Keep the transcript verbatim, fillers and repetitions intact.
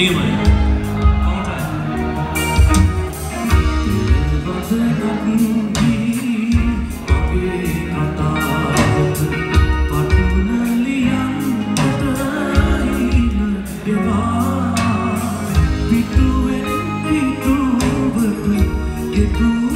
demon. Itu itu betul itu.